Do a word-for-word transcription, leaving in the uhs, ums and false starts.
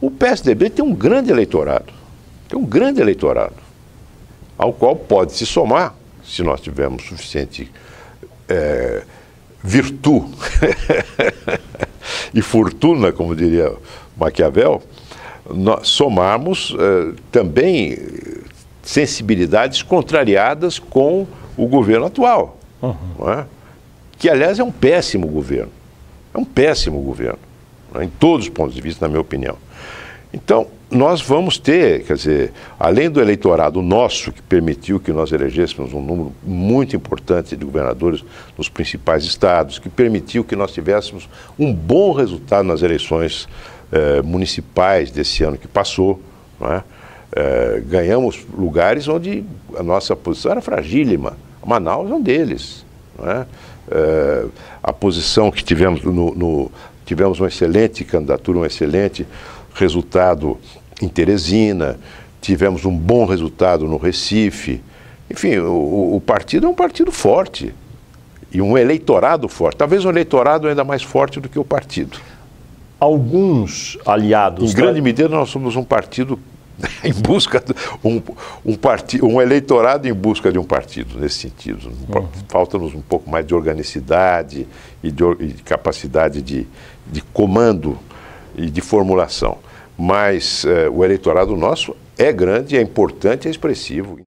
O P S D B tem um grande eleitorado, tem um grande eleitorado, ao qual pode se somar, se nós tivermos suficiente é, virtude e fortuna, como diria Maquiavel, nós somarmos é, também sensibilidades contrariadas com o governo atual, uhum. não é? Que, aliás, é um péssimo governo, é um péssimo governo, né, em todos os pontos de vista, na minha opinião. Então, nós vamos ter, quer dizer, além do eleitorado nosso, que permitiu que nós elegêssemos um número muito importante de governadores nos principais estados, que permitiu que nós tivéssemos um bom resultado nas eleições eh, municipais desse ano que passou, não é? eh, ganhamos lugares onde a nossa posição era fragílima. Manaus é um deles, não é? eh, a posição que tivemos no, no tivemos uma excelente candidatura, um excelente resultado em Teresina, tivemos um bom resultado no Recife. Enfim, o, o partido é um partido forte e um eleitorado forte. Talvez um eleitorado ainda mais forte do que o partido. Alguns aliados... Em da... grande medida nós somos um partido em busca... De, um, um, partido, um eleitorado em busca de um partido, nesse sentido. Uhum. Falta-nos um pouco mais de organicidade e de, e de capacidade de, de comando e de formulação, mas eh, o eleitorado nosso é grande, é importante, é expressivo.